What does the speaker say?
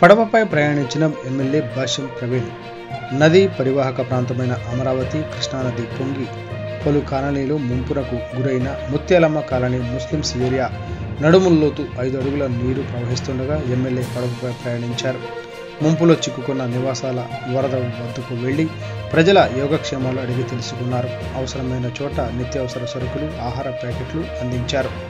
పడవపై ప్రయాణించిన ఎమ్మెల్యే భాష్యం ప్రవీణ్. నది పరివాహక ప్రాంతమైన అమరావతి కృష్ణానది పొంగి పలు కాలనీలు ముంపునకు గురైన ముత్యాలమ్మ కాలనీ ముస్లిమ్స్ ఏరియా నడుముల్లోతు 5 అడుగుల నీరు ప్రవహిస్తుండగా ఎమ్మెల్యే పడవపై ప్రయాణించారు. ముంపులో చిక్కుకున్న నివాసాల వరద వద్దకు వెళ్లి ప్రజల యోగక్షేమాలు అడిగి తెలుసుకున్నారు. అవసరమైన చోట నిత్యావసర సరుకులు, ఆహార ప్యాకెట్లు అందించారు.